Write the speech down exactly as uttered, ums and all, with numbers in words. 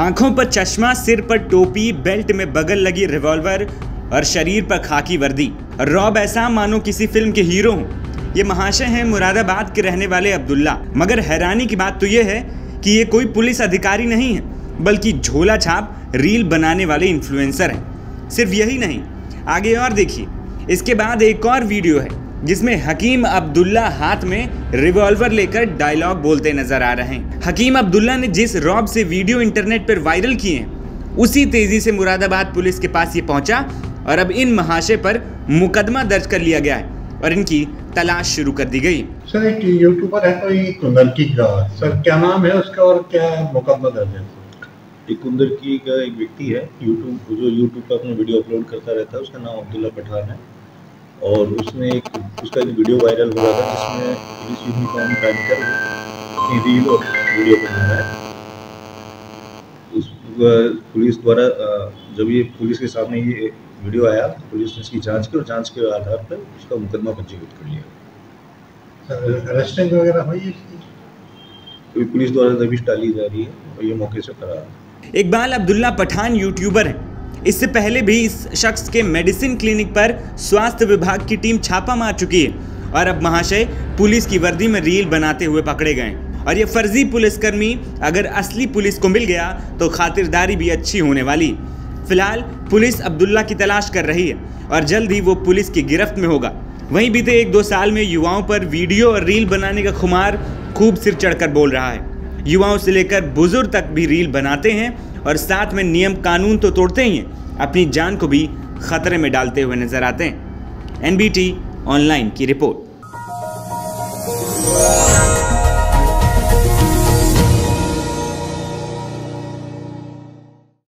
आंखों पर चश्मा, सिर पर टोपी, बेल्ट में बगल लगी रिवॉल्वर और शरीर पर खाकी वर्दी। रौब ऐसा मानो किसी फिल्म के हीरो हों। ये महाशय हैं मुरादाबाद के रहने वाले अब्दुल्ला। मगर हैरानी की बात तो ये है कि ये कोई पुलिस अधिकारी नहीं है, बल्कि झोला छाप रील बनाने वाले इन्फ्लुएंसर हैं। सिर्फ यही नहीं, आगे और देखिए। इसके बाद एक और वीडियो है जिसमें हकीम अब्दुल्ला हाथ में रिवॉल्वर लेकर डायलॉग बोलते नजर आ रहे हैं। हकीम अब्दुल्ला ने जिस रौब से वीडियो इंटरनेट पर वायरल किए हैं, उसी तेजी से मुरादाबाद पुलिस के पास ये पहुंचा और अब इन महाशय पर मुकदमा दर्ज कर लिया गया है और इनकी तलाश शुरू कर दी गई। सर, एक यूट्यूबर है कोई कुंदरकी का, सर क्या नाम है उसका और क्या मुकदमा दर्ज है? एक कुंदरकी का एक व्यक्ति है यूट्यूब, जो यूट्यूब पर अपना वीडियो अपलोड करता रहता है, उसका नाम अब्दुल्ला पठान है। और उसने एक उसका एक वीडियो वायरल हो रहा था जिसमें पुलिस यूनिफॉर्म पहन कर अपनी रील और वीडियो बना रहा है। उस पुलिस द्वारा जब ये पुलिस के सामने ये वीडियो आया, पुलिस ने इसकी जांच की और जांच के आधार पर उसका मुकदमा पंजीकृत कर लिया। अरेस्टिंग वगैरह हुई इसकी, पुलिस द्वारा दबिश डाली जा रही है और ये मौके से फरार। इकबाल अब्दुल्ला पठान यूट्यूबर है। इससे पहले भी इस शख्स के मेडिसिन क्लिनिक पर स्वास्थ्य विभाग की टीम छापा मार चुकी है और अब महाशय पुलिस की वर्दी में रील बनाते हुए पकड़े गए। और ये फर्जी पुलिसकर्मी अगर असली पुलिस को मिल गया तो खातिरदारी भी अच्छी होने वाली। फिलहाल पुलिस अब्दुल्ला की तलाश कर रही है और जल्द ही वो पुलिस की गिरफ्त में होगा। वहीं बीते एक दो साल में युवाओं पर वीडियो और रील बनाने का खुमार खूब सिर चढ़कर बोल रहा है। युवाओं से लेकर बुजुर्ग तक भी रील बनाते हैं और साथ में नियम कानून तो तोड़ते ही हैं, अपनी जान को भी खतरे में डालते हुए नजर आते हैं। एनबीटी ऑनलाइन की रिपोर्ट।